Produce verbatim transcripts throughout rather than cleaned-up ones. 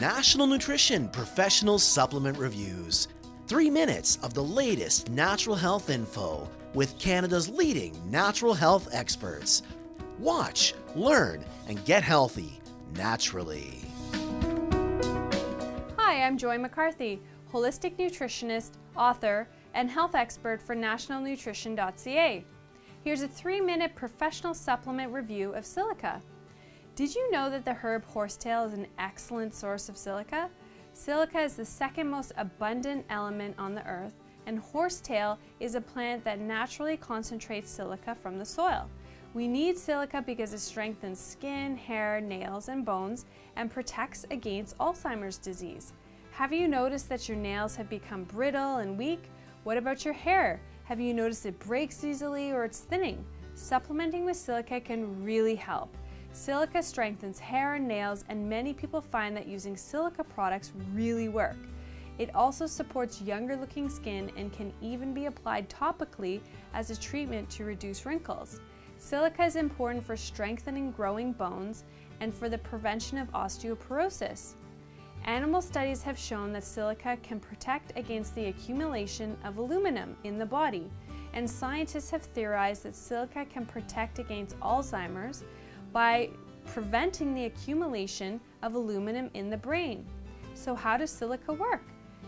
National Nutrition Professional Supplement Reviews. Three minutes of the latest natural health info with Canada's leading natural health experts. Watch, learn, and get healthy naturally. Hi, I'm Joy McCarthy, holistic nutritionist, author, and health expert for national nutrition dot c a. Here's a three-minute professional supplement review of silica. Did you know that the herb horsetail is an excellent source of silica? Silica is the second most abundant element on the earth, and horsetail is a plant that naturally concentrates silica from the soil. We need silica because it strengthens skin, hair, nails, and bones, and protects against Alzheimer's disease. Have you noticed that your nails have become brittle and weak? What about your hair? Have you noticed it breaks easily or it's thinning? Supplementing with silica can really help. Silica strengthens hair and nails, and many people find that using silica products really work. It also supports younger looking skin and can even be applied topically as a treatment to reduce wrinkles. Silica is important for strengthening growing bones and for the prevention of osteoporosis. Animal studies have shown that silica can protect against the accumulation of aluminum in the body, and scientists have theorized that silica can protect against Alzheimer's by preventing the accumulation of aluminum in the brain. So how does silica work?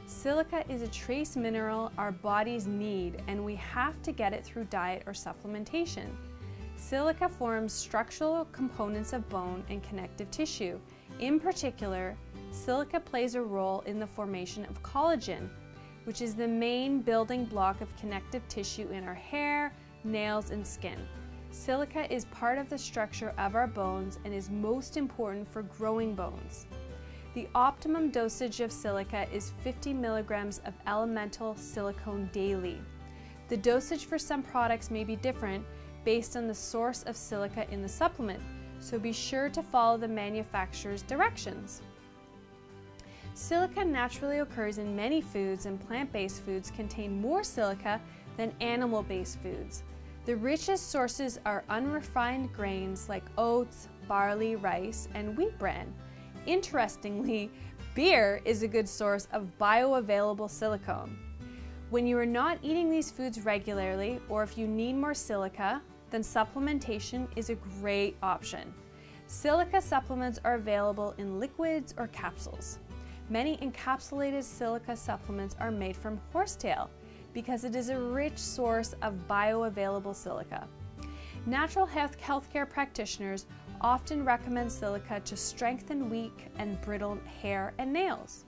Silica is a trace mineral our bodies need, and we have to get it through diet or supplementation. Silica forms structural components of bone and connective tissue. In particular, silica plays a role in the formation of collagen, which is the main building block of connective tissue in our hair, nails, and skin. Silica is part of the structure of our bones and is most important for growing bones. The optimum dosage of silica is fifty milligrams of elemental silicone daily. The dosage for some products may be different based on the source of silica in the supplement, so be sure to follow the manufacturer's directions. Silica naturally occurs in many foods, and plant-based foods contain more silica than animal-based foods. The richest sources are unrefined grains like oats, barley, rice, and wheat bran. Interestingly, beer is a good source of bioavailable silicone. When you are not eating these foods regularly, or if you need more silica, then supplementation is a great option. Silica supplements are available in liquids or capsules. Many encapsulated silica supplements are made from horsetail, because it is a rich source of bioavailable silica. Natural health healthcare practitioners often recommend silica to strengthen weak and brittle hair and nails.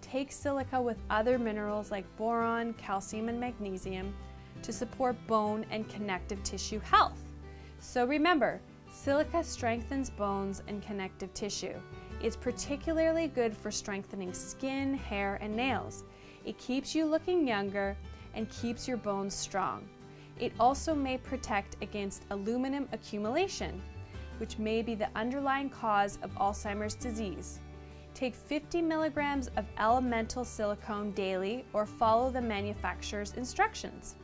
Take silica with other minerals like boron, calcium, and magnesium to support bone and connective tissue health. So remember, silica strengthens bones and connective tissue. It's particularly good for strengthening skin, hair, and nails. It keeps you looking younger and keeps your bones strong. It also may protect against aluminum accumulation, which may be the underlying cause of Alzheimer's disease. Take fifty milligrams of elemental silicone daily or follow the manufacturer's instructions.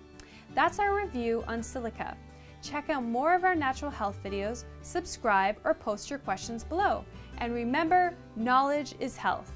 That's our review on silica. Check out more of our natural health videos, subscribe, or post your questions below. And remember, knowledge is health.